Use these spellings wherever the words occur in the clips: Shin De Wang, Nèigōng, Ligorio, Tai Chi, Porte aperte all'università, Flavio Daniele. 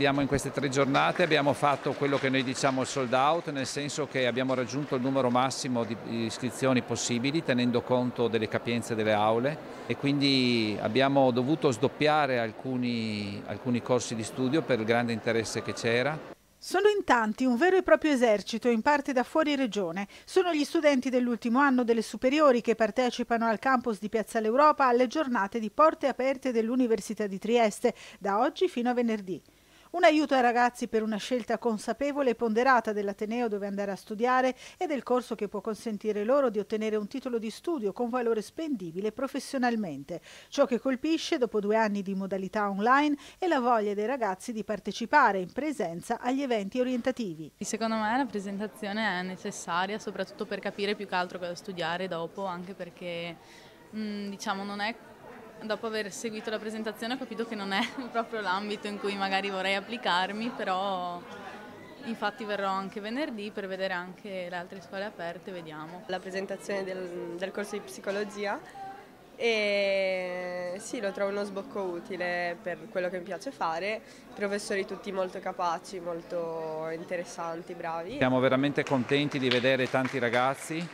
In queste 3 giornate abbiamo fatto quello che noi diciamo il sold out, nel senso che abbiamo raggiunto il numero massimo di iscrizioni possibili tenendo conto delle capienze delle aule e quindi abbiamo dovuto sdoppiare alcuni corsi di studio per il grande interesse che c'era. Sono in tanti, un vero e proprio esercito, in parte da fuori regione. Sono gli studenti dell'ultimo anno delle superiori che partecipano al campus di Piazza l'Europa alle giornate di Porte aperte dell'Università di Trieste, da oggi fino a venerdì. Un aiuto ai ragazzi per una scelta consapevole e ponderata dell'ateneo dove andare a studiare e del corso che può consentire loro di ottenere un titolo di studio con valore spendibile professionalmente. Ciò che colpisce dopo 2 anni di modalità online è la voglia dei ragazzi di partecipare in presenza agli eventi orientativi. Secondo me la presentazione è necessaria soprattutto per capire più che altro cosa studiare dopo, anche perché diciamo non è... Dopo aver seguito la presentazione ho capito che non è proprio l'ambito in cui magari vorrei applicarmi, però infatti verrò anche venerdì per vedere anche le altre scuole aperte, vediamo. La presentazione del corso di psicologia e sì, lo trovo uno sbocco utile per quello che mi piace fare, professori tutti molto capaci, molto interessanti, bravi. Siamo veramente contenti di vedere tanti ragazzi.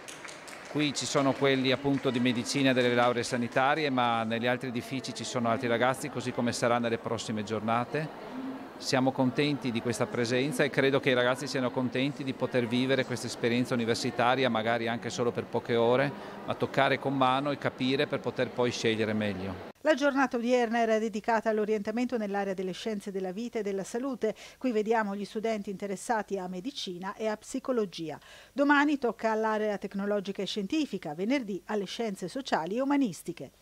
Qui ci sono quelli appunto di medicina e delle lauree sanitarie, ma negli altri edifici ci sono altri ragazzi, così come sarà nelle prossime giornate. Siamo contenti di questa presenza e credo che i ragazzi siano contenti di poter vivere questa esperienza universitaria, magari anche solo per poche ore, ma toccare con mano e capire per poter poi scegliere meglio. La giornata odierna era dedicata all'orientamento nell'area delle scienze della vita e della salute. Qui vediamo gli studenti interessati a medicina e a psicologia. Domani tocca all'area tecnologica e scientifica, venerdì alle scienze sociali e umanistiche.